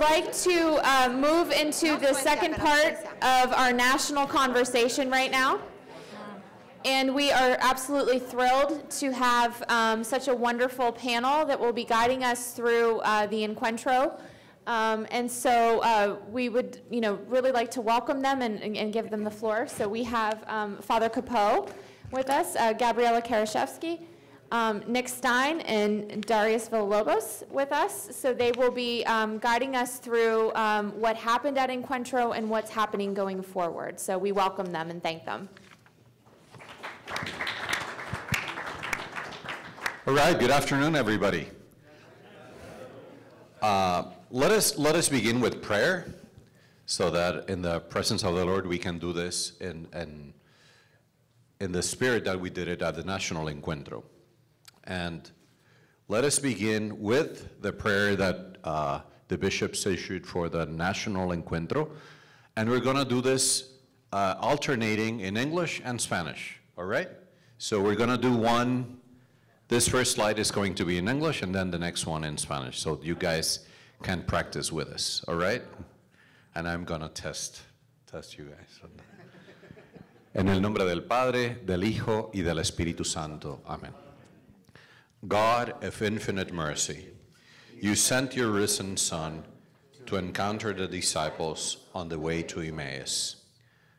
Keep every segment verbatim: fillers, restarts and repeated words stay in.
like to uh, move into the second part of our national conversation right now. And we are absolutely thrilled to have um, such a wonderful panel that will be guiding us through uh, the Encuentro. Um, and so uh, we would, you know, really like to welcome them and, and, and give them the floor. So we have um, Father Capó with us, uh, Gabriella Karaszewski, um, Nick Stein, and Darius Villalobos with us. So they will be um, guiding us through um, what happened at Encuentro and what's happening going forward. So we welcome them and thank them. All right, good afternoon, everybody. Uh, let us let us begin with prayer so that in the presence of the Lord we can do this in, in, in the spirit that we did it at the National Encuentro. And let us begin with the prayer that uh, the bishops issued for the National Encuentro. And we're going to do this uh, alternating in English and Spanish, all right? So we're going to do one. This first slide is going to be in English and then the next one in Spanish, so you guys can practice with us, all right? And I'm gonna test, test you guys. En el nombre del Padre, del Hijo, y del Espíritu Santo. Amen. God of infinite mercy, you sent your risen Son to encounter the disciples on the way to Emmaus.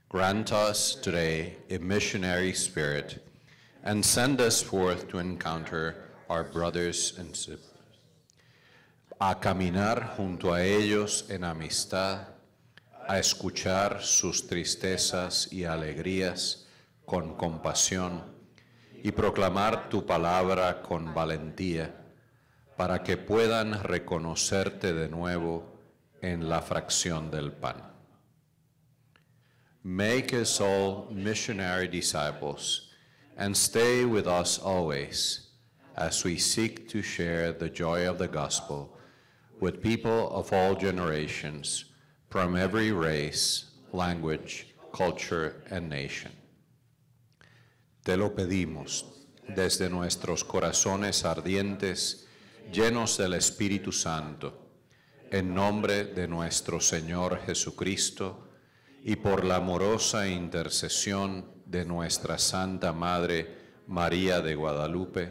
Grant us today a missionary spirit and send us forth to encounter our brothers and sisters, a caminar junto a ellos en amistad, a escuchar sus tristezas y alegrías con compasión y proclamar tu palabra con valentía, para que puedan reconocerte de nuevo en la fracción del pan. Make us all missionary disciples and stay with us always as we seek to share the joy of the gospel with people of all generations, from every race, language, culture, and nation. Te lo pedimos desde nuestros corazones ardientes, llenos del Espíritu Santo, en nombre de nuestro Señor Jesucristo y por la amorosa intercesión de nuestra Santa Madre María de Guadalupe,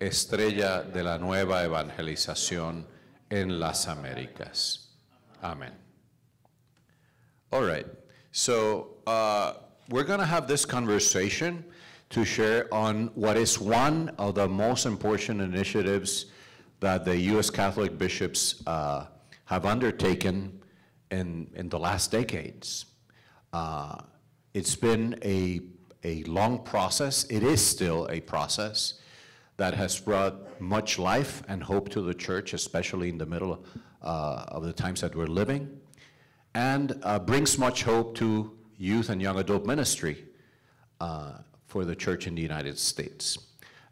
estrella de la nueva evangelización en las Américas. Amen. All right, so uh, we're gonna have this conversation to share on what is one of the most important initiatives that the U S Catholic bishops uh, have undertaken in, in the last decades. Uh, It's been a, a long process. It is still a process that has brought much life and hope to the church, especially in the middle uh, of the times that we're living, and uh, brings much hope to youth and young adult ministry uh, for the church in the United States.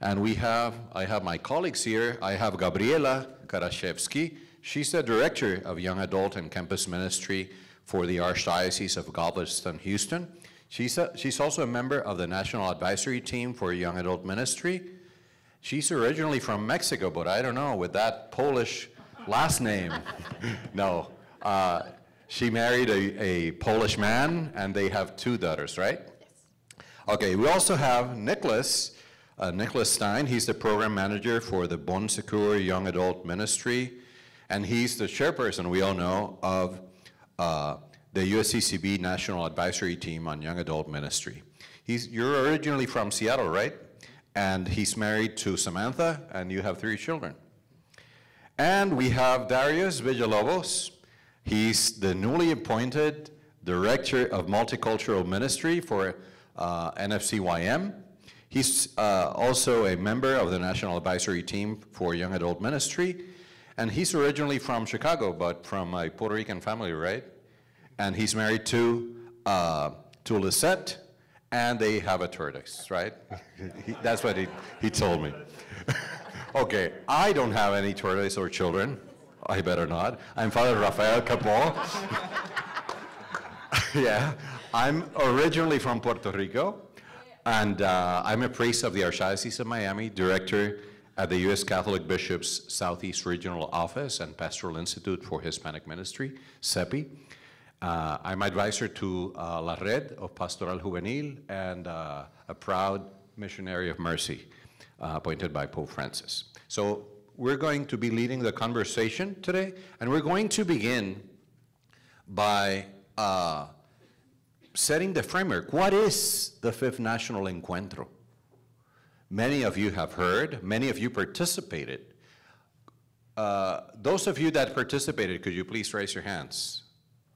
And we have, I have my colleagues here. I have Gabriella Karaszewski. She's the director of young adult and campus ministry for the Archdiocese of Galveston, Houston. She's, a, she's also a member of the National Advisory Team for Young Adult Ministry. She's originally from Mexico, but I don't know, with that Polish last name. No, uh, she married a, a Polish man, and they have two daughters, right? Yes. Okay, we also have Nicholas, uh, Nicholas Stein. He's the program manager for the Bon Secours Young Adult Ministry, and he's the chairperson, we all know, of Uh, the U S C C B National Advisory Team on Young Adult Ministry. He's, you're originally from Seattle, right? And he's married to Samantha, and you have three children. And we have Darius Villalobos. He's the newly appointed Director of Multicultural Ministry for uh, N F C Y M. He's uh, also a member of the National Advisory Team for Young Adult Ministry. And he's originally from Chicago, but from a Puerto Rican family, right? And he's married to uh, to Lisette, and they have a tortoise, right? he, that's what he, he told me. Okay, I don't have any tortoise or children. I better not. I'm Father Rafael Capó. Yeah, I'm originally from Puerto Rico, and uh, I'm a priest of the Archdiocese of Miami, director at the U S Catholic Bishops Southeast Regional Office and Pastoral Institute for Hispanic Ministry, C E P I. Uh, I'm advisor to uh, La Red of Pastoral Juvenil and uh, a proud missionary of mercy uh, appointed by Pope Francis. So we're going to be leading the conversation today, and we're going to begin by uh, setting the framework. What is the fifth National Encuentro? Many of you have heard, many of you participated. Uh, those of you that participated, could you please raise your hands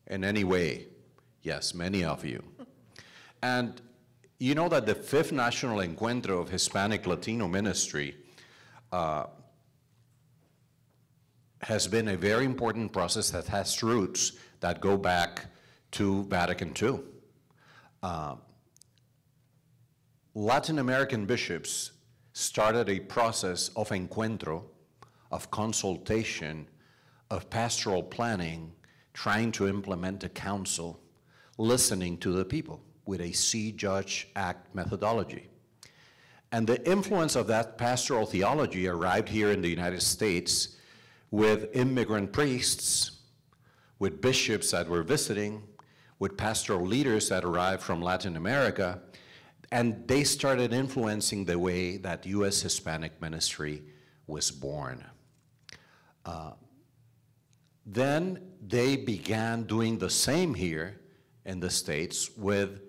in any way? Yes, many of you. And you know that the fifth National Encuentro of Hispanic Latino Ministry uh, has been a very important process that has roots that go back to Vatican two. Uh, Latin American bishops started a process of encuentro, of consultation, of pastoral planning, trying to implement a council, listening to the people with a see, judge, act methodology. And the influence of that pastoral theology arrived here in the United States with immigrant priests, with bishops that were visiting, with pastoral leaders that arrived from Latin America, and they started influencing the way that U S Hispanic ministry was born. Uh, then they began doing the same here in the States with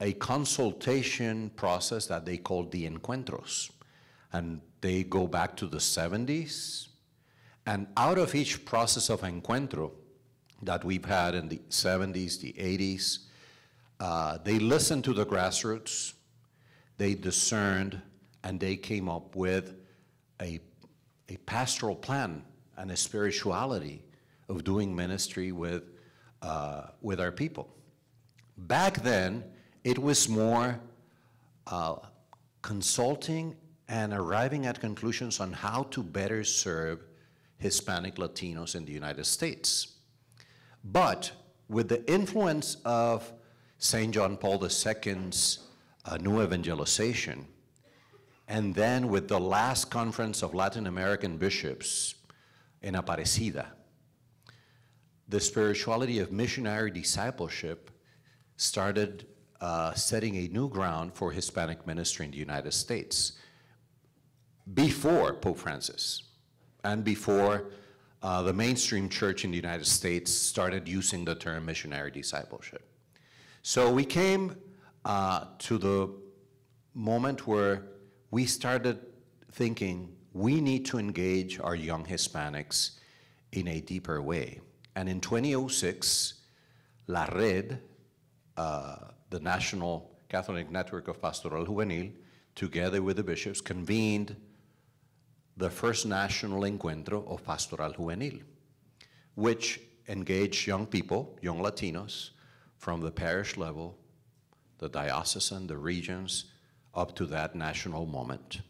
a consultation process that they called the encuentros. And they go back to the seventies. And out of each process of encuentro that we've had in the seventies, the eighties, Uh, they listened to the grassroots, they discerned, and they came up with a, a pastoral plan and a spirituality of doing ministry with, uh, with our people. Back then, it was more uh, consulting and arriving at conclusions on how to better serve Hispanic Latinos in the United States. But with the influence of Saint John Paul the Second's uh, new evangelization, and then with the last conference of Latin American bishops in Aparecida, the spirituality of missionary discipleship started uh, setting a new ground for Hispanic ministry in the United States before Pope Francis and before uh, the mainstream church in the United States started using the term missionary discipleship. So we came uh, to the moment where we started thinking we need to engage our young Hispanics in a deeper way. And in twenty oh six, La Red, uh, the National Catholic Network of Pastoral Juvenil, together with the bishops, convened the first National Encuentro of Pastoral Juvenil, which engaged young people, young Latinos, from the parish level, the diocesan, the regions, up to that national moment.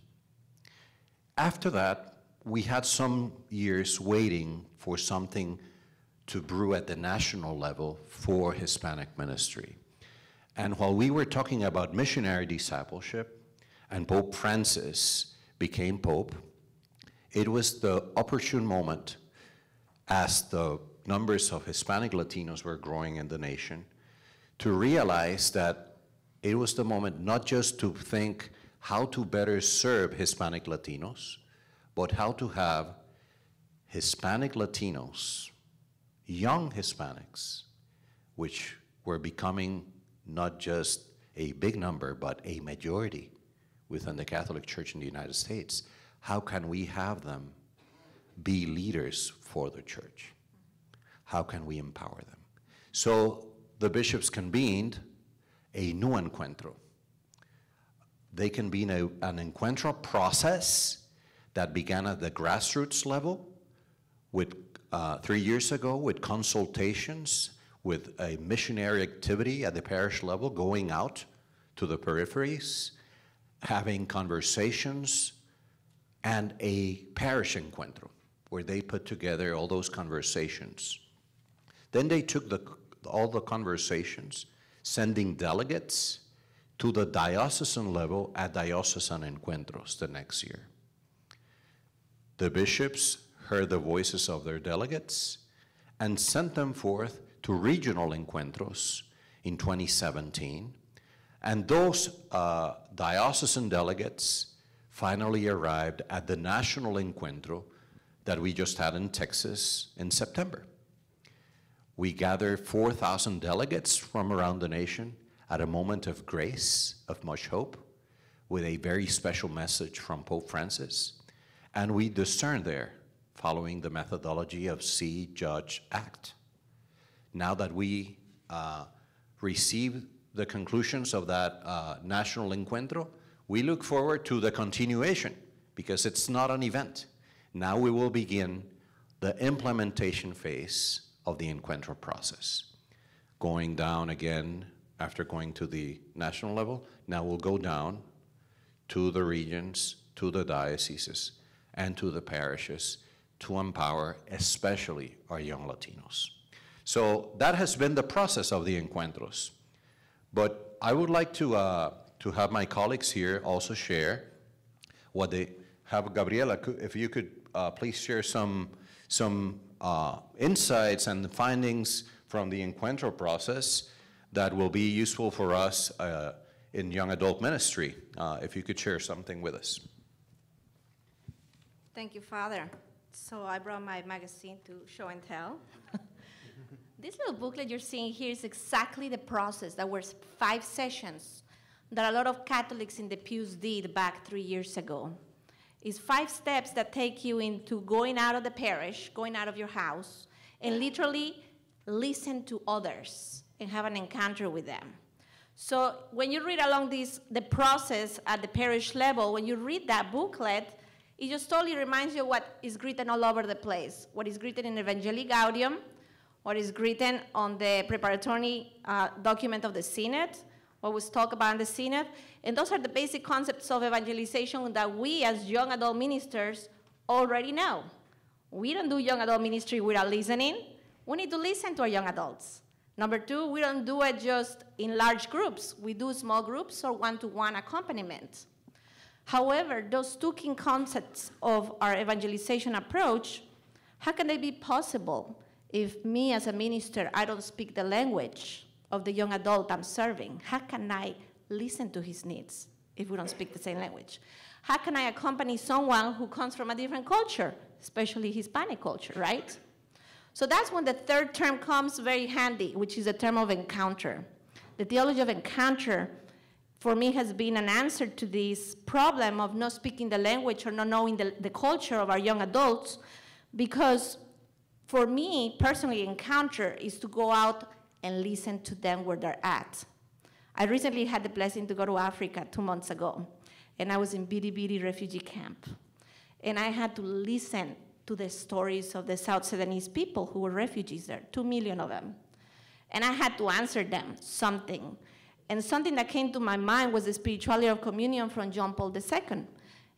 After that, we had some years waiting for something to brew at the national level for Hispanic ministry. And while we were talking about missionary discipleship, and Pope Francis became Pope, it was the opportune moment as the numbers of Hispanic Latinos were growing in the nation, to realize that it was the moment not just to think how to better serve Hispanic Latinos, but how to have Hispanic Latinos, young Hispanics, which were becoming not just a big number, but a majority within the Catholic Church in the United States. How can we have them be leaders for the church? How can we empower them? So the bishops convened a new encuentro. They convened a, an encuentro process that began at the grassroots level with, uh, three years ago with consultations, with a missionary activity at the parish level, going out to the peripheries, having conversations, and a parish encuentro where they put together all those conversations. Then they took the all the conversations, sending delegates to the diocesan level at diocesan encuentros the next year. The bishops heard the voices of their delegates and sent them forth to regional encuentros in twenty seventeen. And those uh, diocesan delegates finally arrived at the national encuentro that we just had in Texas in September. We gathered four thousand delegates from around the nation at a moment of grace, of much hope, with a very special message from Pope Francis. And we discerned there, following the methodology of see, judge, act. Now that we uh, receive the conclusions of that uh, national encuentro, we look forward to the continuation, because it's not an event. Now we will begin the implementation phase of the encuentro process. Going down again, after going to the national level, now we'll go down to the regions, to the dioceses, and to the parishes to empower especially our young Latinos. So that has been the process of the encuentros. But I would like to, uh, to have my colleagues here also share what they have. Gabriela, if you could uh, please share some, some uh, insights and findings from the encuentro process that will be useful for us uh, in young adult ministry, uh, if you could share something with us. Thank you, Father. So I brought my magazine to show and tell. This little booklet you're seeing here is exactly the process that were five sessions that a lot of Catholics in the pews did back three years ago. It's five steps that take you into going out of the parish, going out of your house, and literally listen to others and have an encounter with them. So when you read along this, the process at the parish level, when you read that booklet, it just totally reminds you what is written all over the place, what is written in Evangelii Gaudium, what is written on the preparatory uh, document of the Synod, what was talked about in the Synod. And those are the basic concepts of evangelization that we as young adult ministers already know. We don't do young adult ministry without listening. We need to listen to our young adults. Number two, we don't do it just in large groups. We do small groups or one-to-one accompaniment. However, those two key concepts of our evangelization approach, how can they be possible if me as a minister, I don't speak the language of the young adult I'm serving? How can I listen to his needs if we don't speak the same language? How can I accompany someone who comes from a different culture, especially Hispanic culture, right? So that's when the third term comes very handy, which is the term of encounter. The theology of encounter, for me, has been an answer to this problem of not speaking the language or not knowing the, the culture of our young adults, because for me, personally, encounter is to go out and listen to them where they're at. I recently had the blessing to go to Africa two months ago, and I was in Bidi Bidi refugee camp. And I had to listen to the stories of the South Sudanese people who were refugees there, two million of them. And I had to answer them something. And something that came to my mind was the spirituality of communion from John Paul the Second.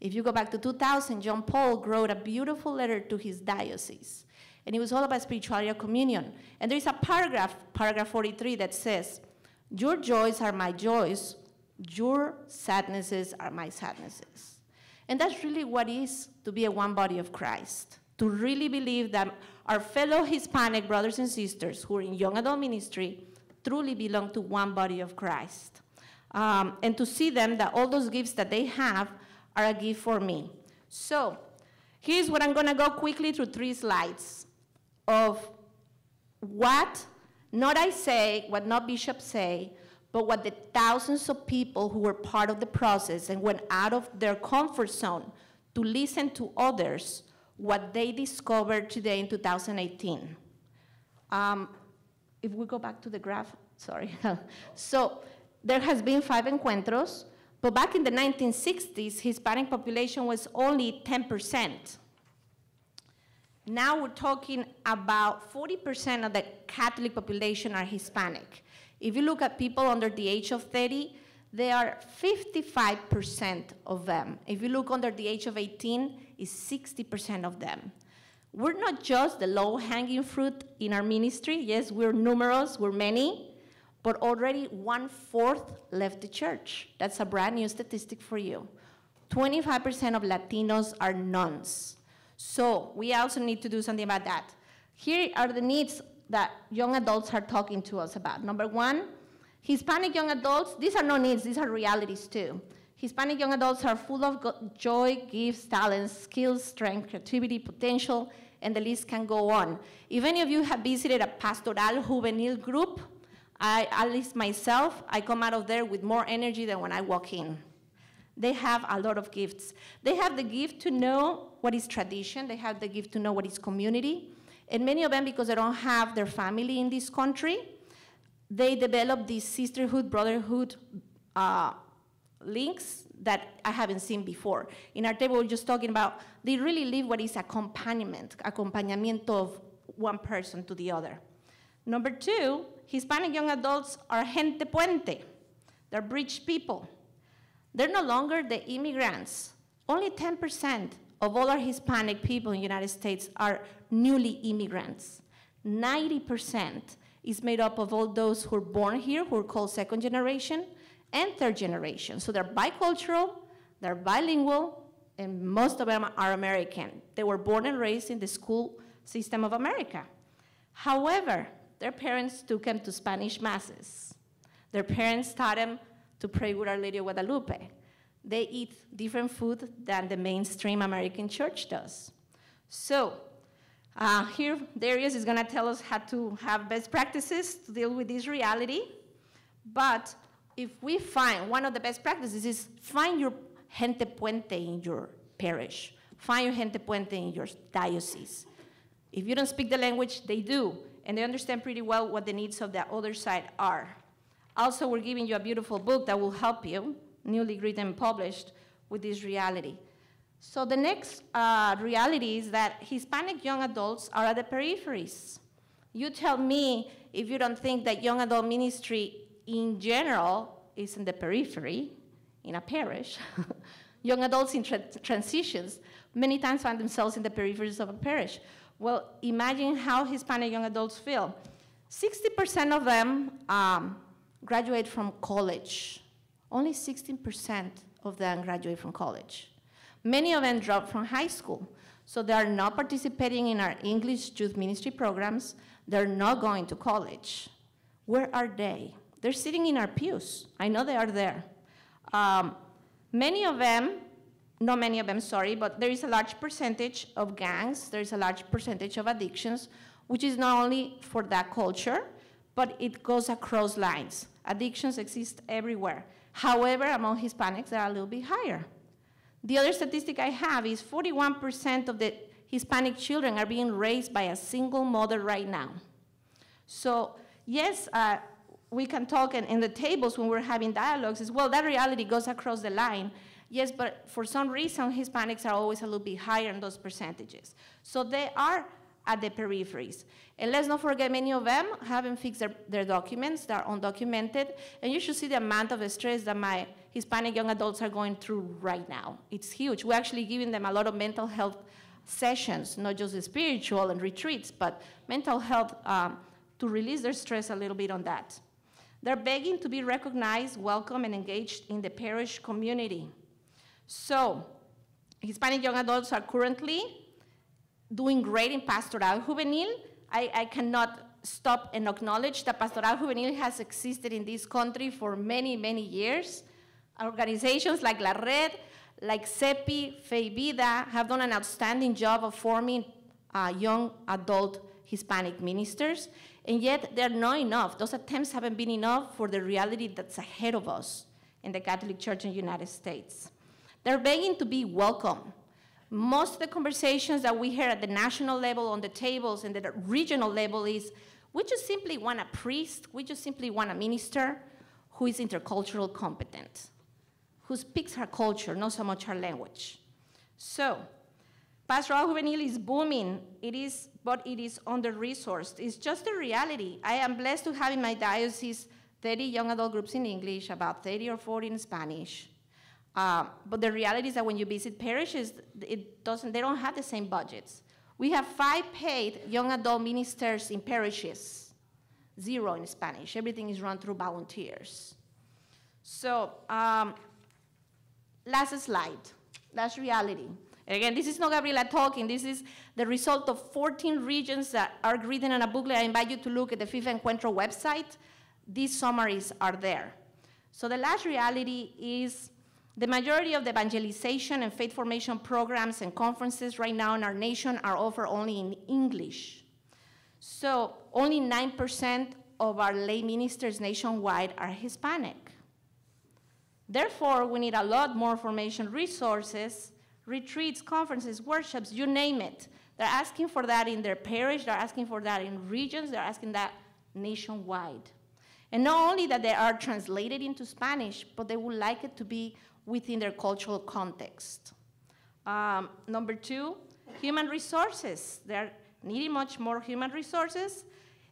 If you go back to two thousand, John Paul wrote a beautiful letter to his diocese. And it was all about spirituality of communion. And there's a paragraph, paragraph forty-three, that says, your joys are my joys, your sadnesses are my sadnesses. And that's really what it is to be a one body of Christ, to really believe that our fellow Hispanic brothers and sisters who are in young adult ministry truly belong to one body of Christ. Um, and to see them, that all those gifts that they have are a gift for me. So here's what I'm gonna go quickly through three slides of what not I say, what not bishops say, but what the thousands of people who were part of the process and went out of their comfort zone to listen to others, what they discovered today in two thousand eighteen. Um, if we go back to the graph, sorry. So there has been five encuentros, but back in the nineteen sixties, Hispanic population was only ten percent. Now we're talking about forty percent of the Catholic population are Hispanic. If you look at people under the age of thirty, there are fifty-five percent of them. If you look under the age of eighteen, it's sixty percent of them. We're not just the low-hanging fruit in our ministry. Yes, we're numerous, we're many, but already one-fourth left the church. That's a brand new statistic for you. twenty-five percent of Latinos are nuns. So we also need to do something about that. Here are the needs that young adults are talking to us about. Number one, Hispanic young adults, these are no needs, these are realities too. Hispanic young adults are full of joy, gifts, talents, skills, strength, creativity, potential, and the list can go on. If any of you have visited a Pastoral Juvenil group, I, at least myself, I come out of there with more energy than when I walk in. They have a lot of gifts. They have the gift to know what is tradition. They have the gift to know what is community. And many of them, because they don't have their family in this country, they develop these sisterhood, brotherhood uh, links that I haven't seen before. In our table, we're just talking about, they really live what is accompaniment, accompanamiento of one person to the other. Number two, Hispanic young adults are gente puente. They're bridge people. They're no longer the immigrants. Only ten percent of all our Hispanic people in the United States are newly immigrants. ninety percent is made up of all those who are born here, who are called second generation, and third generation. So they're bicultural, they're bilingual, and most of them are American. They were born and raised in the school system of America. However, their parents took them to Spanish masses. Their parents taught them to pray with Our Lady of Guadalupe. They eat different food than the mainstream American church does. So uh, here Darius is gonna tell us how to have best practices to deal with this reality. But if we find, one of the best practices is find your gente puente in your parish. Find your gente puente in your diocese. If you don't speak the language, they do. And they understand pretty well what the needs of the other side are. Also, we're giving you a beautiful book that will help you, newly written and published, with this reality. So the next uh, reality is that Hispanic young adults are at the peripheries. You tell me if you don't think that young adult ministry in general is in the periphery, in a parish. Young adults in tra transitions many times find themselves in the peripheries of a parish. Well, imagine how Hispanic young adults feel. sixty percent of them um, graduate from college. Only sixteen percent of them graduate from college. Many of them drop from high school. So they are not participating in our English youth ministry programs. They're not going to college. Where are they? They're sitting in our pews. I know they are there. Um, many of them, not many of them, sorry, but there is a large percentage of gangs. There is a large percentage of addictions, which is not only for that culture, but it goes across lines. Addictions exist everywhere. However, among Hispanics, they're a little bit higher. The other statistic I have is forty-one percent of the Hispanic children are being raised by a single mother right now. So yes, uh, we can talk in, in the tables when we're having dialogues as well. That reality goes across the line. Yes, but for some reason, Hispanics are always a little bit higher in those percentages. So they are at the peripheries. And let's not forget, many of them haven't fixed their, their documents, they're undocumented, and you should see the amount of stress that my Hispanic young adults are going through right now. It's huge. We're actually giving them a lot of mental health sessions, not just spiritual and retreats, but mental health um, to release their stress a little bit on that. They're begging to be recognized, welcome, and engaged in the parish community. So, Hispanic young adults are currently doing great in Pastoral Juvenil. I, I cannot stop and acknowledge that Pastoral Juvenil has existed in this country for many, many years. Organizations like La Red, like CEPI, Fe y Vida have done an outstanding job of forming uh, young adult Hispanic ministers, and yet they're not enough. Those attempts haven't been enough for the reality that's ahead of us in the Catholic Church in the United States. They're begging to be welcome. Most of the conversations that we hear at the national level on the tables and the regional level is, we just simply want a priest, we just simply want a minister who is intercultural competent, who speaks our culture, not so much our language. So, Pastoral Juvenil is booming, it is, but it is under-resourced. It's just a reality. I am blessed to have in my diocese thirty young adult groups in English, about thirty or forty in Spanish. Uh, but the reality is that when you visit parishes, it doesn't, they don't have the same budgets. We have five paid young adult ministers in parishes, zero in Spanish. Everything is run through volunteers. So um, last slide, last reality. Again, this is not Gabriela talking. This is the result of fourteen regions that are written in a booklet. I invite you to look at the FIFA Encuentro website. These summaries are there. So the last reality is the majority of the evangelization and faith formation programs and conferences right now in our nation are offered only in English. So only nine percent of our lay ministers nationwide are Hispanic. Therefore, we need a lot more formation resources, retreats, conferences, workshops, you name it. They're asking for that in their parish, they're asking for that in regions, they're asking that nationwide. And not only that they are translated into Spanish, but they would like it to be within their cultural context. Um, number two, human resources. They're needing much more human resources.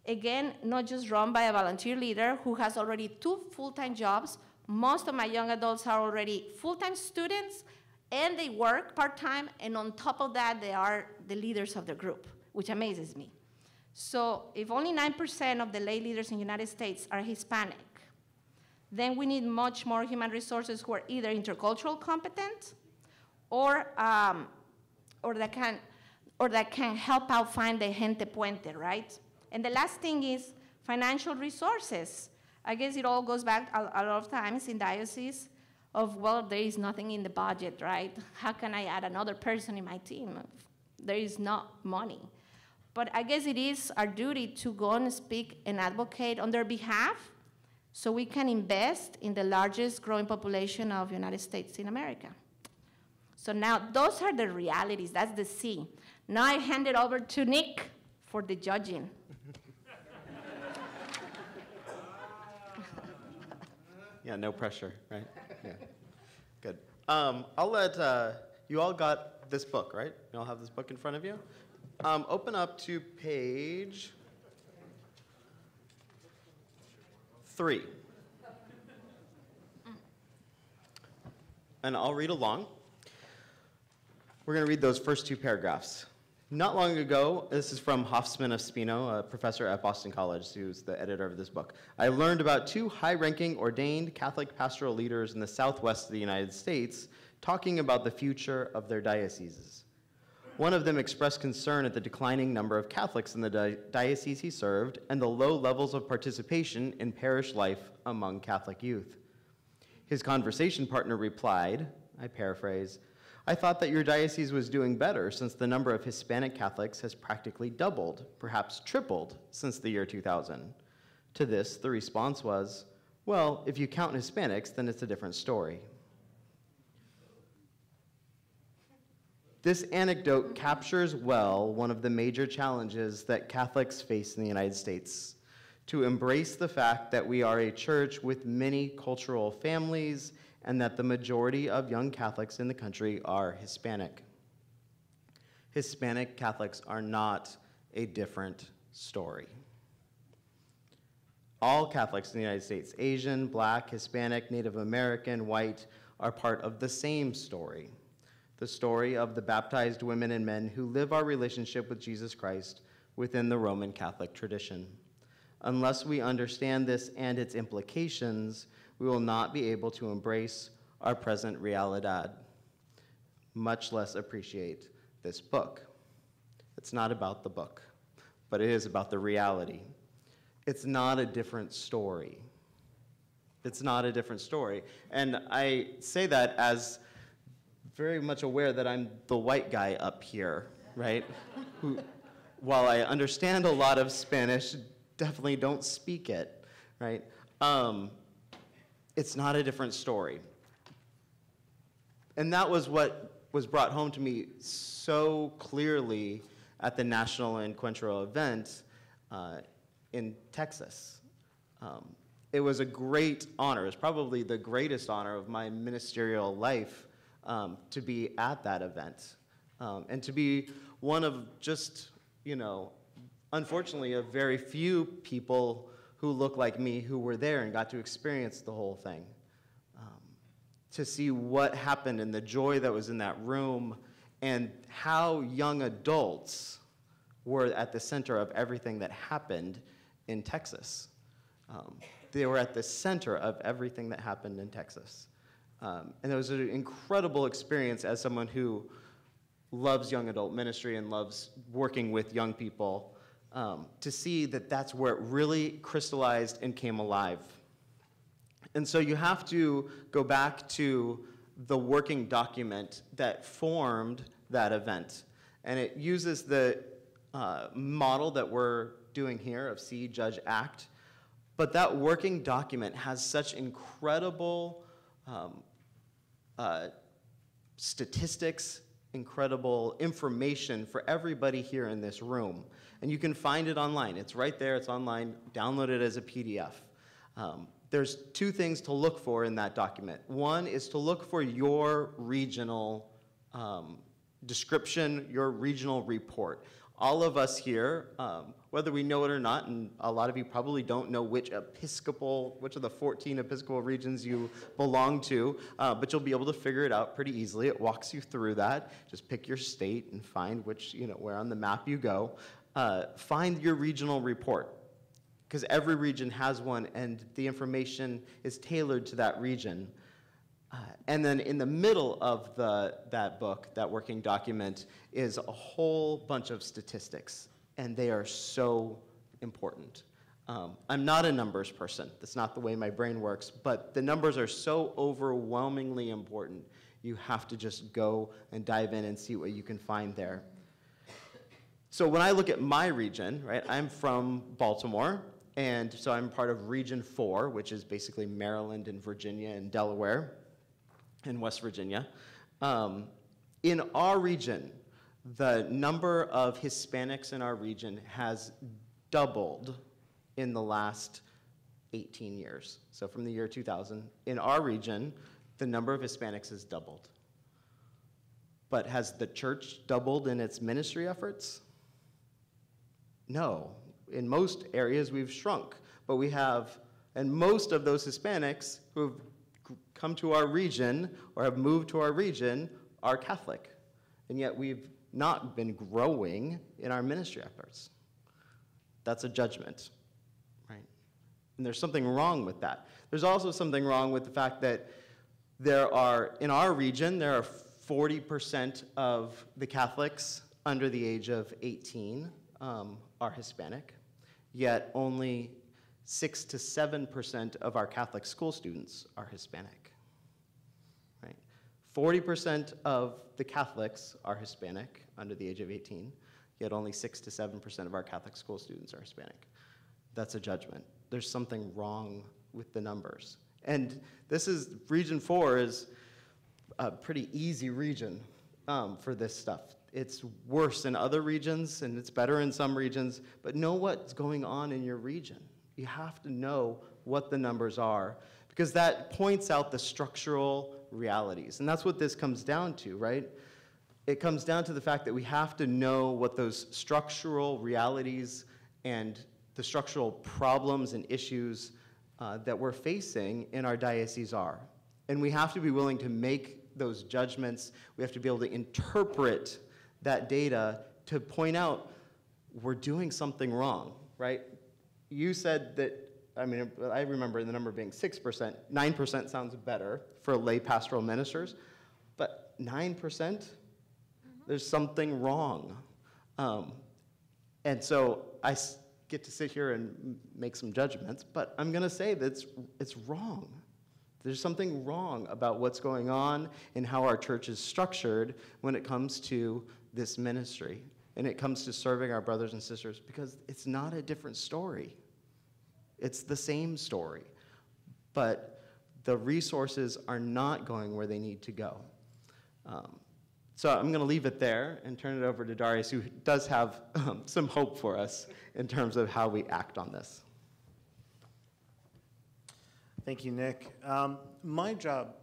Again, not just run by a volunteer leader who has already two full-time jobs. Most of my young adults are already full-time students, and they work part-time, and on top of that, they are the leaders of their group, which amazes me. So if only nine percent of the lay leaders in the United States are Hispanic, then we need much more human resources who are either intercultural competent or, um, or, that, can, or that can help out find the gente puente, right? And the last thing is financial resources. I guess it all goes back a, a lot of times in diocese of, well, there is nothing in the budget, right? How can I add another person in my team? There is not money. But I guess it is our duty to go and speak and advocate on their behalf so we can invest in the largest growing population of the United States in America. So now those are the realities. That's the C. Now I hand it over to Nick for the judging. Yeah, no pressure, right? Yeah, good. Um, I'll let, uh, you all got this book, right? You all have this book in front of you? Um, open up to page three. And I'll read along. We're gonna read those first two paragraphs. Not long ago, this is from Hosffman Ospino, a professor at Boston College, who's the editor of this book. I learned about two high-ranking ordained Catholic pastoral leaders in the Southwest of the United States talking about the future of their dioceses. One of them expressed concern at the declining number of Catholics in the di diocese he served and the low levels of participation in parish life among Catholic youth. His conversation partner replied, I paraphrase, I thought that your diocese was doing better since the number of Hispanic Catholics has practically doubled, perhaps tripled, since the year two thousand. To this, the response was, well, if you count Hispanics, then it's a different story. This anecdote captures well one of the major challenges that Catholics face in the United States, to embrace the fact that we are a church with many cultural families and that the majority of young Catholics in the country are Hispanic. Hispanic Catholics are not a different story. All Catholics in the United States, Asian, Black, Hispanic, Native American, white, are part of the same story, the story of the baptized women and men who live our relationship with Jesus Christ within the Roman Catholic tradition. Unless we understand this and its implications, we will not be able to embrace our present realidad, much less appreciate this book. It's not about the book, but it is about the reality. It's not a different story. It's not a different story. And I say that as very much aware that I'm the white guy up here, right? Who, while I understand a lot of Spanish, definitely don't speak it, right? Um, It's not a different story. And that was what was brought home to me so clearly at the National Encuentro event uh, in Texas. Um, it was a great honor. It was probably the greatest honor of my ministerial life um, to be at that event um, and to be one of just, you know, unfortunately, a very few people who looked like me, who were there and got to experience the whole thing, um, to see what happened and the joy that was in that room and how young adults were at the center of everything that happened in Texas. Um, they were at the center of everything that happened in Texas. Um, and it was an incredible experience as someone who loves young adult ministry and loves working with young people, um, to see that that's where it really crystallized and came alive. And so you have to go back to the working document that formed that event. And it uses the uh, model that we're doing here of see, judge, act. But that working document has such incredible um, uh, statistics, incredible information for everybody here in this room. And you can find it online. It's right there. It's online. Download it as a P D F. Um, There's two things to look for in that document. One is to look for your regional um, description, your regional report. All of us here, um, whether we know it or not, and a lot of you probably don't know which Episcopal, which of the fourteen Episcopal regions you belong to, uh, but you'll be able to figure it out pretty easily. It walks you through that. Just pick your state and find which, you know, where on the map you go. Uh, find your regional report, because every region has one, and the information is tailored to that region. Uh, and then in the middle of the, that book, that working document, is a whole bunch of statistics, and they are so important. Um, I'm not a numbers person. That's not the way my brain works, but the numbers are so overwhelmingly important. You have to just go and dive in and see what you can find there. So when I look at my region, right, I'm from Baltimore. And so I'm part of Region four, which is basically Maryland and Virginia and Delaware and West Virginia. Um, in our region, the number of Hispanics in our region has doubled in the last eighteen years. So from the year two thousand, in our region, the number of Hispanics has doubled. But has the church doubled in its ministry efforts? No. In most areas, we've shrunk, but we have, and most of those Hispanics who have come to our region or have moved to our region are Catholic, and yet we've not been growing in our ministry efforts. That's a judgment, right? And there's something wrong with that. There's also something wrong with the fact that there are, in our region, there are forty percent of the Catholics under the age of eighteen um, are Hispanic. Yet only six to seven percent of our Catholic school students are Hispanic, right? forty percent of the Catholics are Hispanic under the age of eighteen, yet only six to seven percent of our Catholic school students are Hispanic. That's a judgment. There's something wrong with the numbers. And this is, Region four is a pretty easy region um, for this stuff. It's worse in other regions, and it's better in some regions, but know what's going on in your region. You have to know what the numbers are, because that points out the structural realities. And that's what this comes down to, right? It comes down to the fact that we have to know what those structural realities and the structural problems and issues uh, that we're facing in our diocese are. And we have to be willing to make those judgments. We have to be able to interpret that data to point out we're doing something wrong, right? You said that, I mean, I remember the number being six percent. nine percent sounds better for lay pastoral ministers, but nine percent, mm-hmm. There's something wrong. Um, and so I get to sit here and make some judgments, but I'm gonna say that it's, it's wrong. There's something wrong about what's going on and how our church is structured when it comes to this ministry, and it comes to serving our brothers and sisters, because it's not a different story. It's the same story, but the resources are not going where they need to go. Um, so I'm going to leave it there and turn it over to Darius, who does have um, some hope for us in terms of how we act on this. Thank you, Nick. Um, my job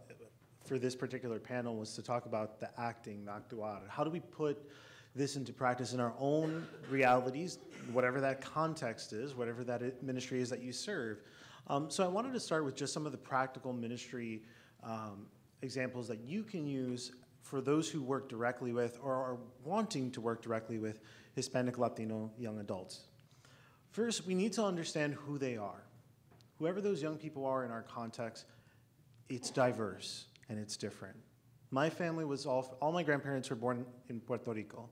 for this particular panel was to talk about the acting, the actuar. How do we put this into practice in our own realities, whatever that context is, whatever that ministry is that you serve? Um, so I wanted to start with just some of the practical ministry um, examples that you can use for those who work directly with or are wanting to work directly with Hispanic, Latino young adults. First, we need to understand who they are. Whoever those young people are in our context, it's diverse and it's different. My family was all, all my grandparents were born in Puerto Rico.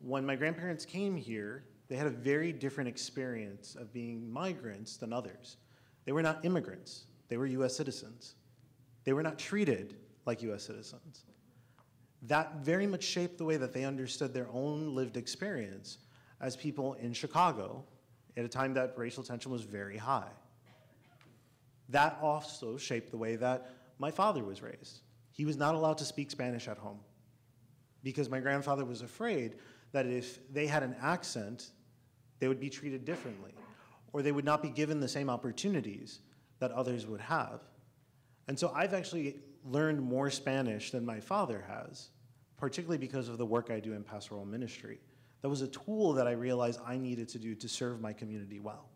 When my grandparents came here, they had a very different experience of being migrants than others. They were not immigrants, they were U S citizens. They were not treated like U S citizens. That very much shaped the way that they understood their own lived experience as people in Chicago at a time that racial tension was very high. That also shaped the way that my father was raised. He was not allowed to speak Spanish at home because my grandfather was afraid that if they had an accent, they would be treated differently or they would not be given the same opportunities that others would have. And so I've actually learned more Spanish than my father has, particularly because of the work I do in pastoral ministry. That was a tool that I realized I needed to do to serve my community well.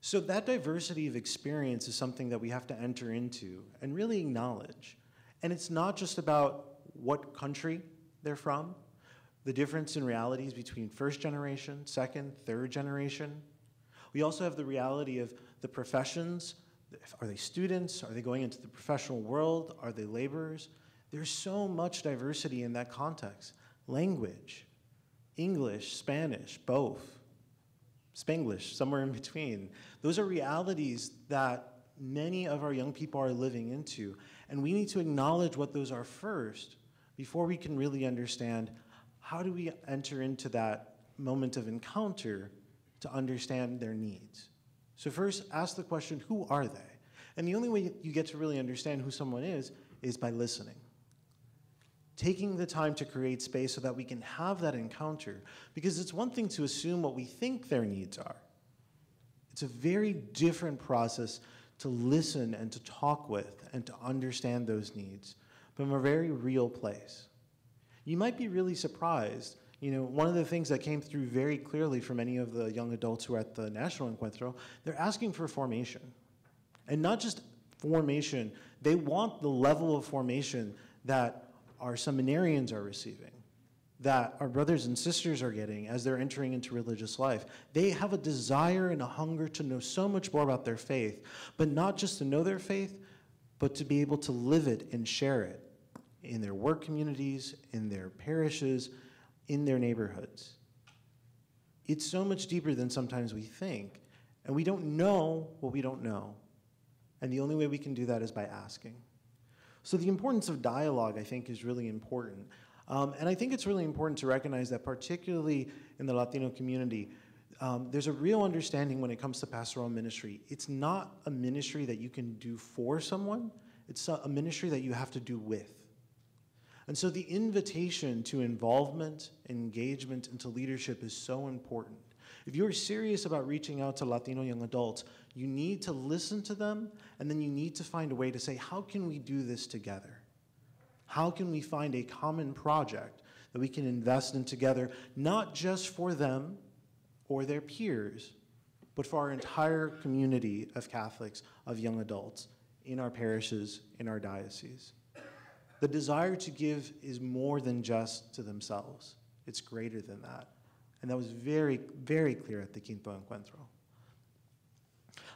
So that diversity of experience is something that we have to enter into and really acknowledge. And it's not just about what country they're from, the difference in realities between first generation, second, third generation. We also have the reality of the professions. Are they students? Are they going into the professional world? Are they laborers? There's so much diversity in that context. Language, English, Spanish, both. Spanglish, somewhere in between. Those are realities that many of our young people are living into, and we need to acknowledge what those are first before we can really understand how do we enter into that moment of encounter to understand their needs. So first, ask the question, who are they? And the only way you get to really understand who someone is is by listening. Taking the time to create space so that we can have that encounter, because it's one thing to assume what we think their needs are. It's a very different process to listen and to talk with and to understand those needs from a very real place. You might be really surprised. You know, one of the things that came through very clearly for many of the young adults who are at the National Encuentro, they're asking for formation. And not just formation, they want the level of formation that our seminarians are receiving, that our brothers and sisters are getting as they're entering into religious life. They have a desire and a hunger to know so much more about their faith, but not just to know their faith, but to be able to live it and share it in their work communities, in their parishes, in their neighborhoods. It's so much deeper than sometimes we think, and we don't know what we don't know. And the only way we can do that is by asking. So the importance of dialogue, I think, is really important. Um, and I think it's really important to recognize that, particularly in the Latino community, um, there's a real understanding when it comes to pastoral ministry. It's not a ministry that you can do for someone, it's a ministry that you have to do with. And so the invitation to involvement, engagement, and to leadership is so important. If you're serious about reaching out to Latino young adults, you need to listen to them, and then you need to find a way to say, how can we do this together? How can we find a common project that we can invest in together, not just for them or their peers, but for our entire community of Catholics, of young adults, in our parishes, in our dioceses? The desire to give is more than just to themselves. It's greater than that. And that was very, very clear at the Quinto Encuentro.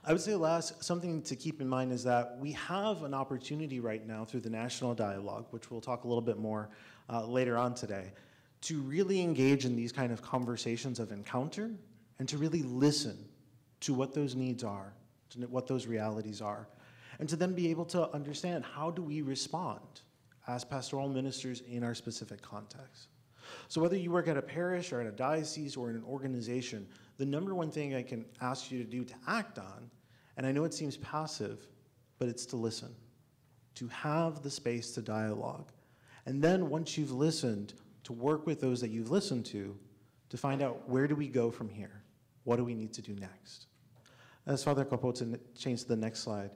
I would say last, something to keep in mind is that we have an opportunity right now through the National Dialogue, which we'll talk a little bit more uh, later on today, to really engage in these kind of conversations of encounter and to really listen to what those needs are, to what those realities are, and to then be able to understand how do we respond as pastoral ministers in our specific context. So whether you work at a parish or at a diocese or in an organization, the number one thing I can ask you to do to act on, and I know it seems passive, but it's to listen, to have the space to dialogue. And then once you've listened, to work with those that you've listened to, to find out where do we go from here? What do we need to do next? As Father Capó changed to the next slide,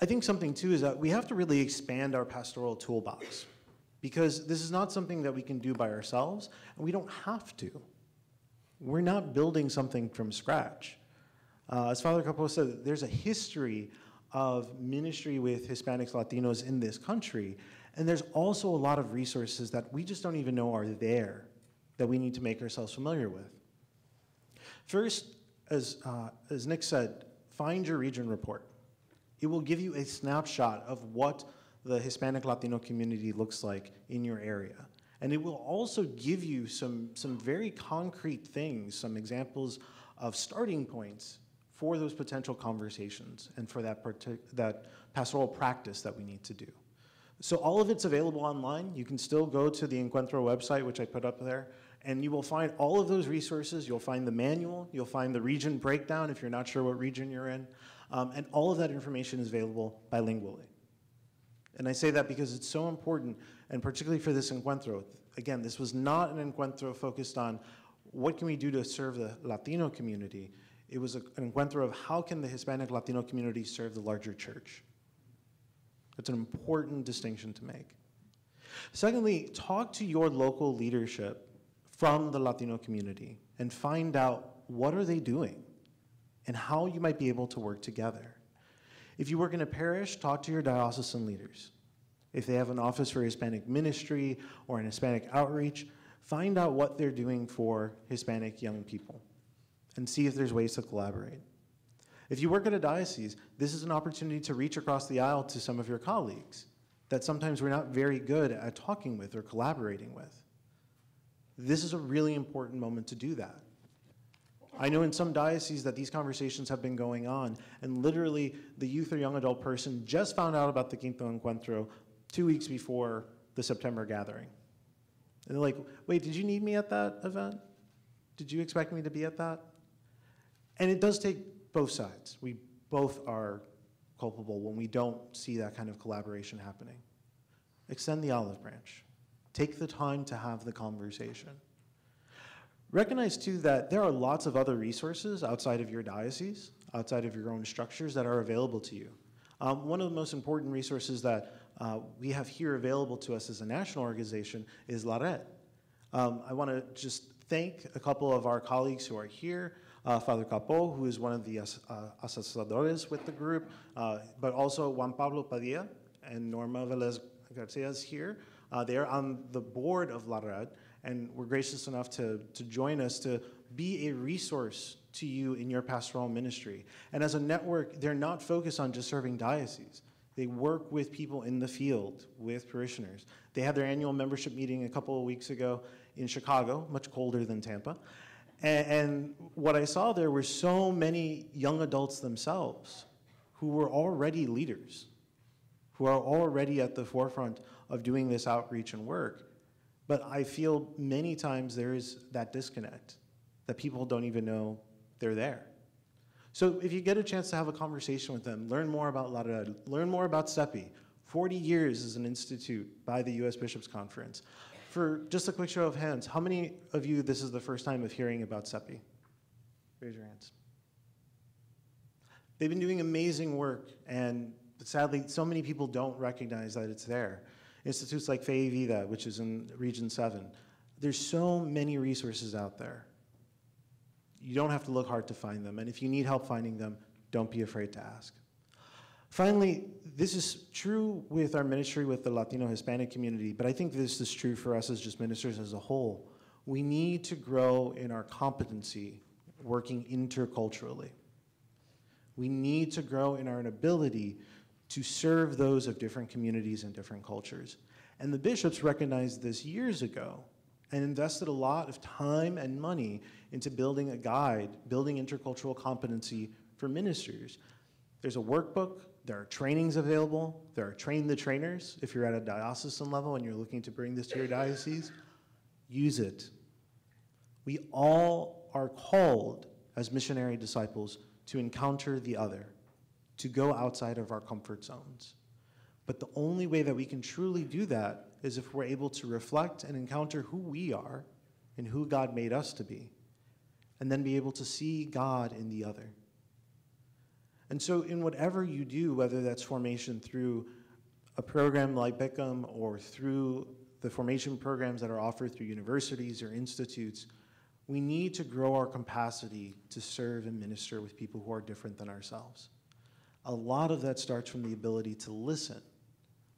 I think something, too, is that we have to really expand our pastoral toolbox, because this is not something that we can do by ourselves, and we don't have to. We're not building something from scratch. Uh, as Father Capó said, there's a history of ministry with Hispanics, Latinos in this country, and there's also a lot of resources that we just don't even know are there that we need to make ourselves familiar with. First, as, uh, as Nick said, find your region report. It will give you a snapshot of what the Hispanic Latino community looks like in your area. And it will also give you some, some very concrete things, some examples of starting points for those potential conversations and for that, that pastoral practice that we need to do. So all of it's available online. You can still go to the Encuentro website, which I put up there, and you will find all of those resources. You'll find the manual. You'll find the region breakdown if you're not sure what region you're in. Um, and all of that information is available bilingually. And I say that because it's so important, and particularly for this Encuentro. Again, this was not an Encuentro focused on what can we do to serve the Latino community. It was an encuentro of how can the Hispanic Latino community serve the larger church. That's an important distinction to make. Secondly, talk to your local leadership from the Latino community and find out what are they doing and how you might be able to work together. If you work in a parish, talk to your diocesan leaders. If they have an office for Hispanic ministry or an Hispanic outreach, find out what they're doing for Hispanic young people and see if there's ways to collaborate. If you work at a diocese, this is an opportunity to reach across the aisle to some of your colleagues that sometimes we're not very good at talking with or collaborating with. This is a really important moment to do that. I know in some dioceses that these conversations have been going on, and literally the youth or young adult person just found out about the Quinto Encuentro two weeks before the September gathering. And they're like, wait, did you need me at that event? Did you expect me to be at that? And it does take both sides. We both are culpable when we don't see that kind of collaboration happening. Extend the olive branch. Take the time to have the conversation. Recognize, too, that there are lots of other resources outside of your diocese, outside of your own structures that are available to you. Um, one of the most important resources that uh, we have here available to us as a national organization is La Red. Um, I want to just thank a couple of our colleagues who are here. Uh, Father Capó, who is one of the as, uh, asesores with the group, uh, but also Juan Pablo Padilla and Norma Velez Garcia is here. Uh, they are on the board of La Red and were gracious enough to, to join us to be a resource to you in your pastoral ministry. And as a network, they're not focused on just serving dioceses. They work with people in the field, with parishioners. They had their annual membership meeting a couple of weeks ago in Chicago, much colder than Tampa. And what I saw there were so many young adults themselves who were already leaders, who are already at the forefront of doing this outreach and work. But I feel many times there is that disconnect, that people don't even know they're there. So if you get a chance to have a conversation with them, learn more about La Red, learn more about CEPI. forty years as an institute by the U S Bishops Conference. For just a quick show of hands, how many of you this is the first time of hearing about CEPI? Raise your hands. They've been doing amazing work, and sadly, so many people don't recognize that it's there. Institutes like Fe y Vida, which is in Region seven. There's so many resources out there. You don't have to look hard to find them, and if you need help finding them, don't be afraid to ask. Finally, this is true with our ministry with the Latino Hispanic community, but I think this is true for us as just ministers as a whole. We need to grow in our competency working interculturally. We need to grow in our ability to serve those of different communities and different cultures. And the bishops recognized this years ago and invested a lot of time and money into building a guide, building intercultural competency for ministers. There's a workbook. There are trainings available. There are train the trainers. If you're at a diocesan level and you're looking to bring this to your diocese, use it. We all are called as missionary disciples to encounter the other, to go outside of our comfort zones. But the only way that we can truly do that is if we're able to reflect and encounter who we are and who God made us to be, and then be able to see God in the other. And so in whatever you do, whether that's formation through a program like Beckham or through the formation programs that are offered through universities or institutes, we need to grow our capacity to serve and minister with people who are different than ourselves. A lot of that starts from the ability to listen,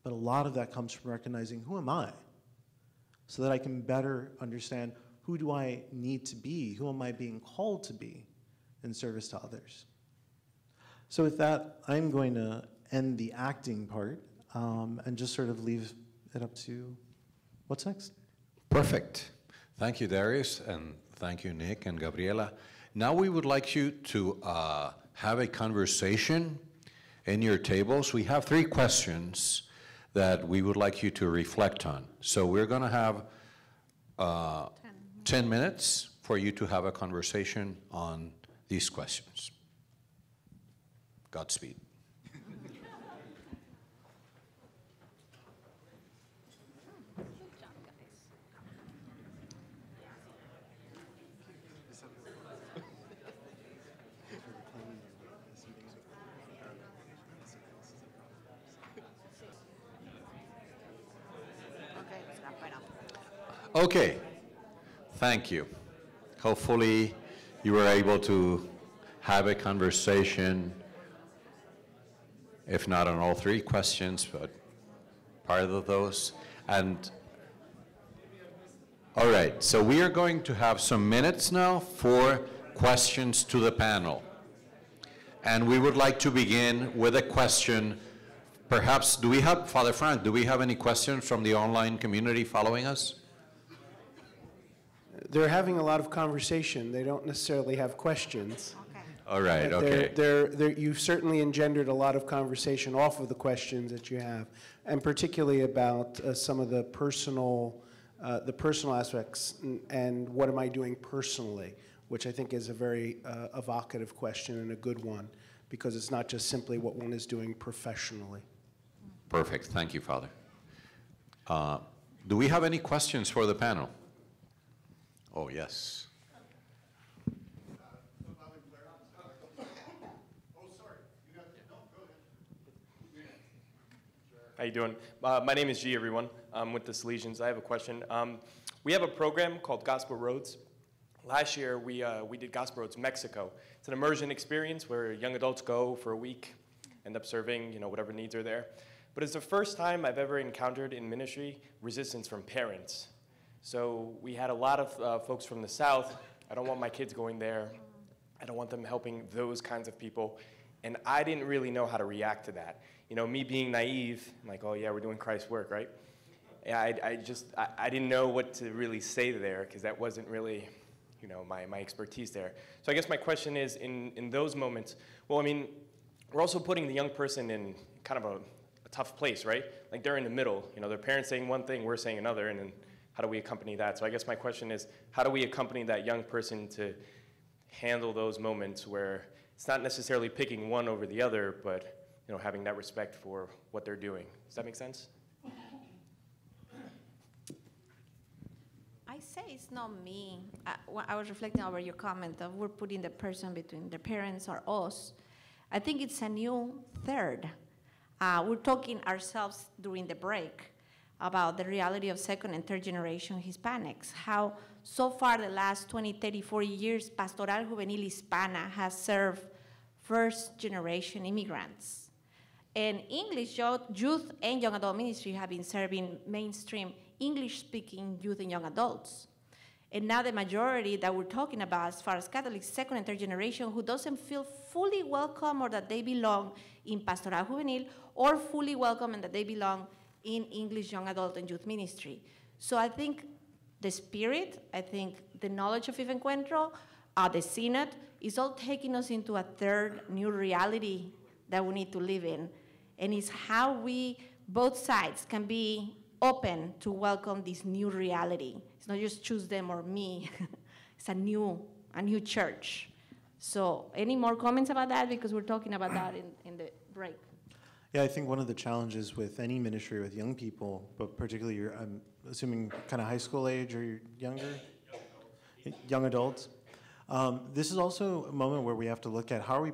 but a lot of that comes from recognizing who am I, so that I can better understand who do I need to be, who am I being called to be in service to others. So with that, I'm going to end the acting part um, and just sort of leave it up to what's next. Perfect. Thank you, Darius, and thank you, Nick and Gabriela. Now we would like you to uh, have a conversation in your tables. We have three questions that we would like you to reflect on. So we're going to have uh, ten. ten minutes for you to have a conversation on these questions. Godspeed. Okay, thank you. Hopefully you were able to have a conversation, if not on all three questions, but part of those. And all right, so we are going to have some minutes now for questions to the panel. And we would like to begin with a question. Perhaps, do we have, Father Frank, do we have any questions from the online community following us? They're having a lot of conversation. They don't necessarily have questions. Okay. All right, but okay. They're, they're, they're, you've certainly engendered a lot of conversation off of the questions that you have, and particularly about uh, some of the personal, uh, the personal aspects and, and what am I doing personally, which I think is a very uh, evocative question and a good one, because it's not just simply what one is doing professionally. Perfect. Thank you, Father. Uh, do we have any questions for the panel? Oh, yes. How you doing? Uh, my name is G, everyone. I'm with the Salesians. I have a question. Um, we have a program called Gospel Roads. Last year, we, uh, we did Gospel Roads Mexico. It's an immersion experience where young adults go for a week, end up serving, you know, whatever needs are there. But it's the first time I've ever encountered in ministry resistance from parents. So we had a lot of uh, folks from the South. I don't want my kids going there. I don't want them helping those kinds of people. And I didn't really know how to react to that. You know, me being naive, I'm like, oh yeah, we're doing Christ's work, right? And I, I just, I, I didn't know what to really say there, because that wasn't really, you know, my, my expertise there. So I guess my question is, in, in those moments, well, I mean, we're also putting the young person in kind of a, a tough place, right? Like they're in the middle. You know, their parents saying one thing, we're saying another, and then how do we accompany that? So I guess my question is, how do we accompany that young person to handle those moments where it's not necessarily picking one over the other, but you know, having that respect for what they're doing? Does that make sense? I say it's not me. I, I was reflecting over your comment of we're putting the person between the parents or us. I think it's a new third. Uh, we're talking ourselves during the break about the reality of second and third generation Hispanics, how so far the last twenty, thirty, forty years, Pastoral Juvenil Hispana has served first generation immigrants. And English youth and young adult ministry have been serving mainstream English speaking youth and young adults. And now the majority that we're talking about as far as Catholics, second and third generation, who doesn't feel fully welcome or that they belong in Pastoral Juvenil, or fully welcome and that they belong in English young adult and youth ministry. So I think the spirit, I think the knowledge of Encuentro, uh, the synod, is all taking us into a third new reality that we need to live in. And it's how we, both sides, can be open to welcome this new reality. It's not just choose them or me. It's a new, a new church. So any more comments about that? Because we're talking about that in, in the break. Yeah, I think one of the challenges with any ministry with young people, but particularly, you're, I'm assuming, kind of high school age or you're younger, young adults, um, this is also a moment where we have to look at how are we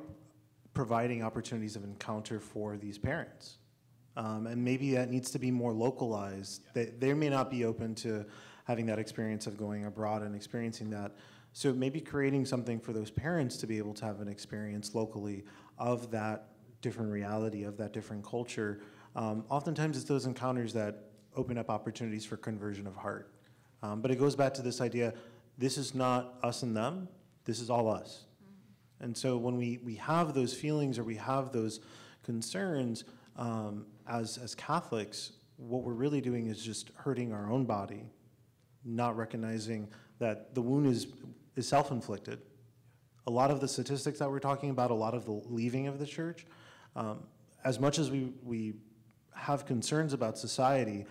providing opportunities of encounter for these parents. Um, and maybe that needs to be more localized. They, they may not be open to having that experience of going abroad and experiencing that. So maybe creating something for those parents to be able to have an experience locally of that different reality, of that different culture. Um, oftentimes it's those encounters that open up opportunities for conversion of heart. Um, but it goes back to this idea, this is not us and them, this is all us. Mm-hmm. And so when we, we have those feelings or we have those concerns, um, as, as Catholics, what we're really doing is just hurting our own body, not recognizing that the wound is, is self-inflicted. A lot of the statistics that we're talking about, a lot of the leaving of the church, um, as much as we, we have concerns about society,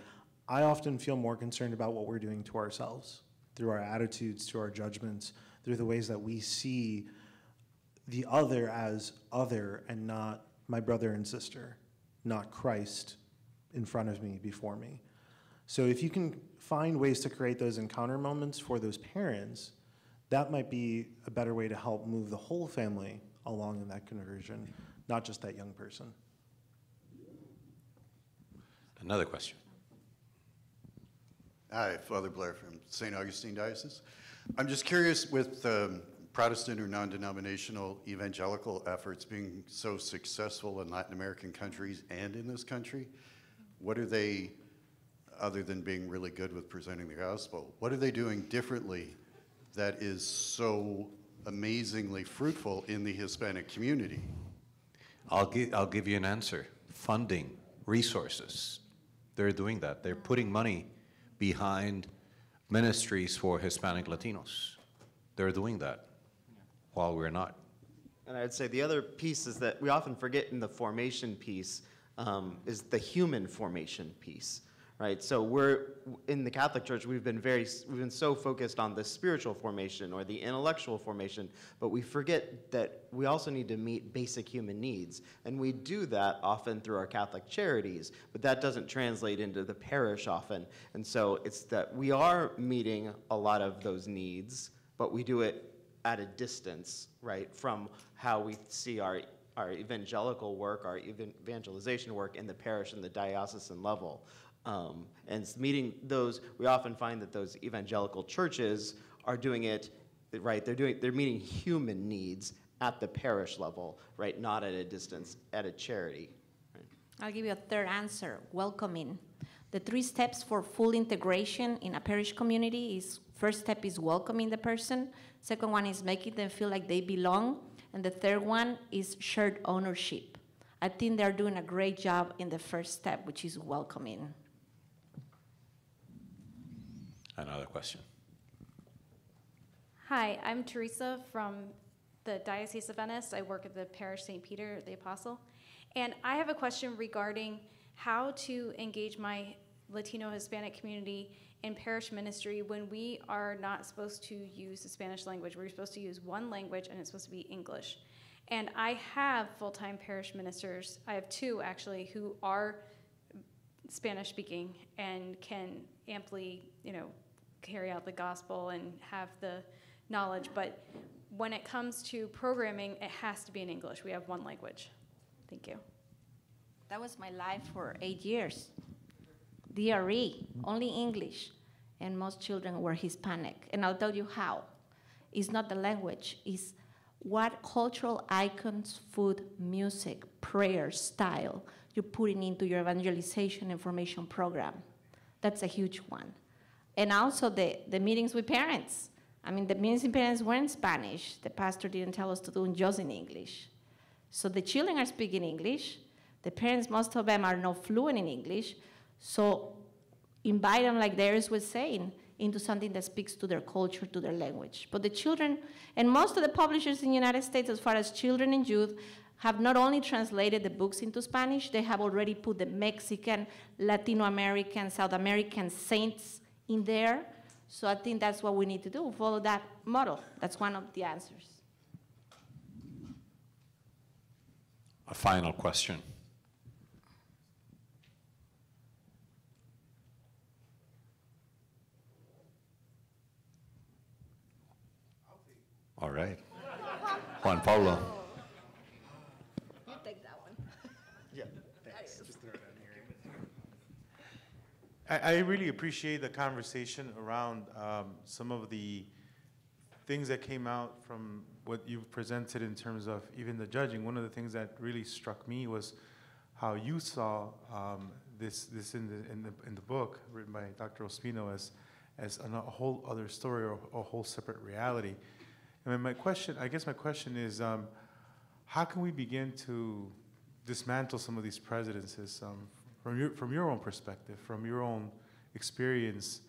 I often feel more concerned about what we're doing to ourselves through our attitudes, through our judgments, through the ways that we see the other as other and not my brother and sister, not Christ in front of me, before me. So if you can find ways to create those encounter moments for those parents, that might be a better way to help move the whole family along in that conversion, not just that young person. Another question. Hi, Father Blair from Saint Augustine Diocese. I'm just curious, with um, Protestant or non-denominational evangelical efforts being so successful in Latin American countries and in this country, what are they, other than being really good with presenting the gospel, what are they doing differently that is so amazingly fruitful in the Hispanic community? I'll give, I'll give you an answer. Funding, resources. They're doing that. They're putting money behind ministries for Hispanic Latinos. They're doing that while we're not. And I would say the other piece is that we often forget in the formation piece um, is the human formation piece, right? So we're, in the Catholic Church, we've been very, we've been so focused on the spiritual formation or the intellectual formation, but we forget that we also need to meet basic human needs. And we do that often through our Catholic charities, but that doesn't translate into the parish often. And so it's that we are meeting a lot of those needs, but we do it at a distance, right, from how we see our, our evangelical work, our evangelization work in the parish and the diocesan level. Um, and meeting those, we often find that those evangelical churches are doing it, right, they're, doing, they're meeting human needs at the parish level, right, not at a distance, at a charity. Right? I'll give you a third answer, welcoming. The three steps for full integration in a parish community is, first step is welcoming the person, second one is making them feel like they belong, and the third one is shared ownership. I think they're doing a great job in the first step, which is welcoming. Another question. Hi, I'm Teresa from the Diocese of Venice. I work at the parish Saint Peter the Apostle. And I have a question regarding how to engage my Latino Hispanic community in parish ministry when we are not supposed to use the Spanish language. We're supposed to use one language and it's supposed to be English. And I have full-time parish ministers. I have two actually who are Spanish speaking and can amply, you know, carry out the gospel and have the knowledge, but when it comes to programming, it has to be in English. We have one language. Thank you. That was my life for eight years. D R E, only English, and most children were Hispanic. And I'll tell you how. It's not the language, it's what cultural icons, food, music, prayer, style you're putting into your evangelization and formation program. That's a huge one. And also the, the meetings with parents. I mean, the meetings with parents were in Spanish. The pastor didn't tell us to do just in English. So the children are speaking English. The parents, most of them, are not fluent in English. So invite them, like Darius was saying, into something that speaks to their culture, to their language. But the children, and most of the publishers in the United States, as far as children and youth, have not only translated the books into Spanish, they have already put the Mexican, Latino American, South American saints in there. So I think that's what we need to do, follow that model. That's one of the answers. A final question. All right. Juan Pablo. You take that one. Yeah, thanks. Just throw it in here. I, I really appreciate the conversation around um, some of the things that came out from what you've presented in terms of even the judging. One of the things that really struck me was how you saw um, this, this in, the, in, the, in the book written by Doctor Ospino as, as a whole other story or a whole separate reality. I mean, my question, I guess my question is, um, how can we begin to dismantle some of these prejudices um, from, your, from your own perspective, from your own experience.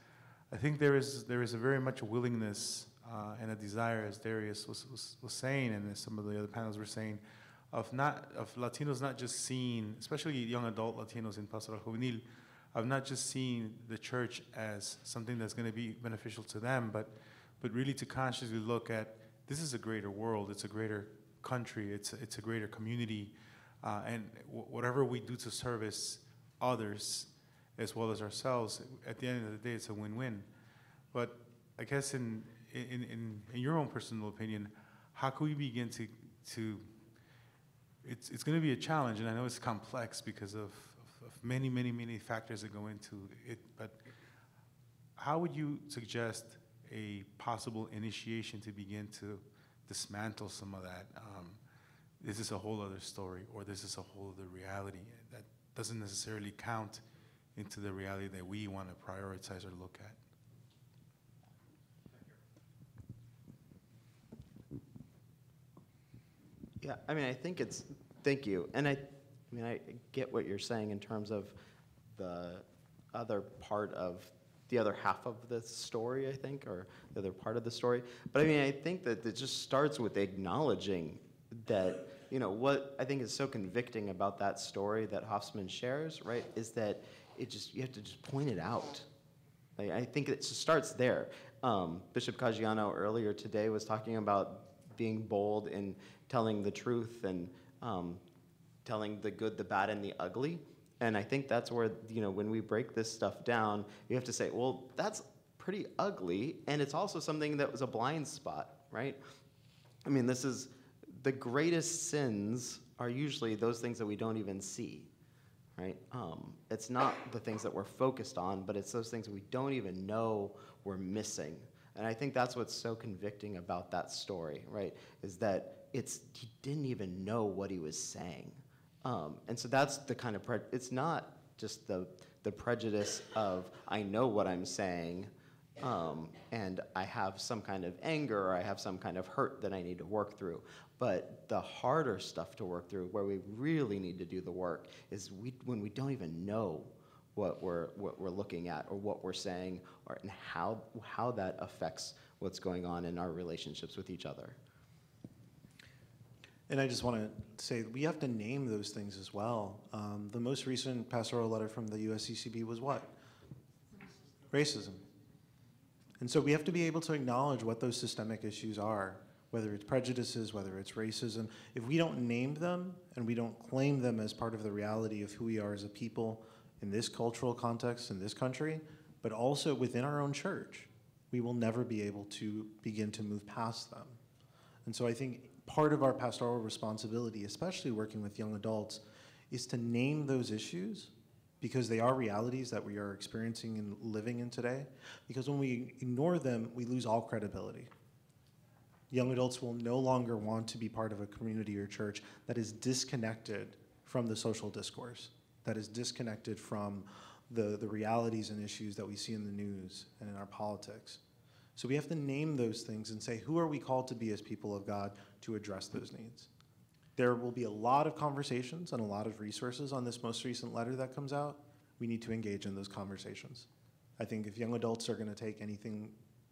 I think there is, there is a very much a willingness uh, and a desire, as Darius was, was, was saying, and as some of the other panels were saying, of, not, of Latinos not just seeing, especially young adult Latinos in Pastoral Juvenil, of not just seeing the church as something that's going to be beneficial to them, but, but really to consciously look at, this is a greater world, it's a greater country, it's, it's a greater community, uh, and w whatever we do to service others, as well as ourselves, at the end of the day, it's a win-win. But I guess in, in, in, in your own personal opinion, how can we begin to, to it's, it's gonna be a challenge, and I know it's complex because of, of, of many, many, many factors that go into it, but how would you suggest a possible initiation to begin to dismantle some of that? Um, this is a whole other story, or this is a whole other reality that doesn't necessarily count into the reality that we want to prioritize or look at. Yeah, I mean, I think it's, thank you. And I, I mean, I get what you're saying in terms of the other part of, the other half of the story, I think, or the other part of the story. But I mean, I think that it just starts with acknowledging that, you know, what I think is so convicting about that story that Hosffman shares, right, is that it just, you have to just point it out. Like, I think it just starts there. Um, Bishop Caggiano earlier today was talking about being bold in telling the truth and um, telling the good, the bad, and the ugly. And I think that's where, you know, when we break this stuff down, you have to say, well, that's pretty ugly, and it's also something that was a blind spot, right? I mean, this is, the greatest sins are usually those things that we don't even see, right? Um, it's not the things that we're focused on, but it's those things we don't even know we're missing. And I think that's what's so convicting about that story, right? Is that it's, he didn't even know what he was saying. Um, and so that's the kind of, pre it's not just the, the prejudice of, I know what I'm saying, um, and I have some kind of anger, or I have some kind of hurt that I need to work through. But the harder stuff to work through, where we really need to do the work, is we, when we don't even know what we're, what we're looking at, or what we're saying, or, and how, how that affects what's going on in our relationships with each other. And I just want to say that we have to name those things as well. Um, the most recent pastoral letter from the U S C C B was what? Racism. And so we have to be able to acknowledge what those systemic issues are, whether it's prejudices, whether it's racism. If we don't name them and we don't claim them as part of the reality of who we are as a people in this cultural context, in this country, but also within our own church, we will never be able to begin to move past them. And so I think part of our pastoral responsibility, especially working with young adults, is to name those issues, because they are realities that we are experiencing and living in today. Because when we ignore them, we lose all credibility. Young adults will no longer want to be part of a community or church that is disconnected from the social discourse, that is disconnected from the, the realities and issues that we see in the news and in our politics. So we have to name those things and say, who are we called to be as people of God to address those needs? There will be a lot of conversations and a lot of resources on this most recent letter that comes out. We need to engage in those conversations. I think if young adults are going to take anything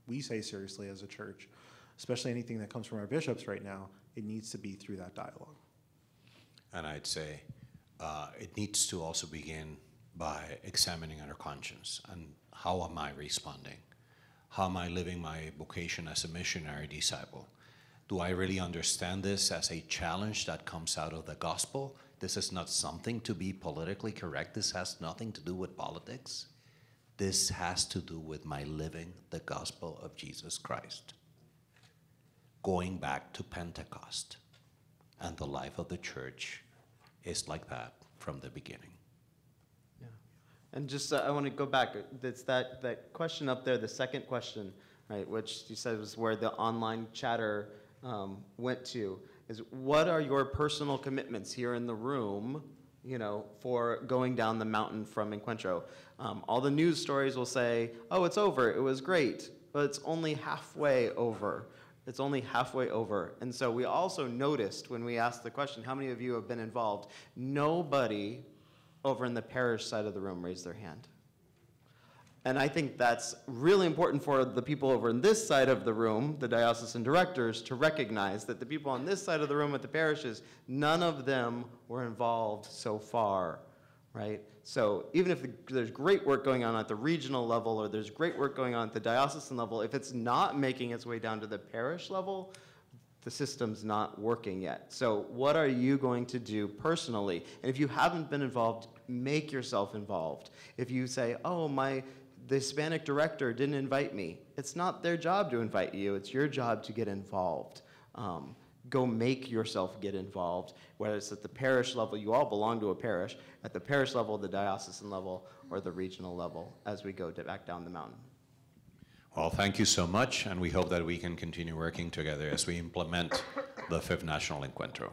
we say seriously as a church, especially anything that comes from our bishops right now, it needs to be through that dialogue. And I'd say uh, it needs to also begin by examining our conscience and how am I responding? How am I living my vocation as a missionary disciple? Do I really understand this as a challenge that comes out of the gospel? This is not something to be politically correct. This has nothing to do with politics. This has to do with my living the gospel of Jesus Christ. Going back to Pentecost, and the life of the church is like that from the beginning. And just, uh, I want to go back, it's that, that question up there, the second question, right, which you said was where the online chatter um, went to, is what are your personal commitments here in the room, you know, for going down the mountain from Encuentro? Um, all the news stories will say, oh, it's over, it was great, but it's only halfway over, It's only halfway over. And so we also noticed when we asked the question, how many of you have been involved? Nobody over in the parish side of the room raised their hand. And I think that's really important for the people over in this side of the room, the diocesan directors, to recognize that the people on this side of the room at the parishes, none of them were involved so far, right? So even if there's great work going on at the regional level or there's great work going on at the diocesan level, if it's not making its way down to the parish level, the system's not working yet. So what are you going to do personally? And if you haven't been involved, make yourself involved. If you say, oh, my... the Hispanic director didn't invite me. It's not their job to invite you. It's your job to get involved. Um, go make yourself get involved, whether it's at the parish level. You all belong to a parish. At the parish level, the diocesan level, or the regional level as we go to back down the mountain. Well, thank you so much, and we hope that we can continue working together as we implement the fifth National Encuentro.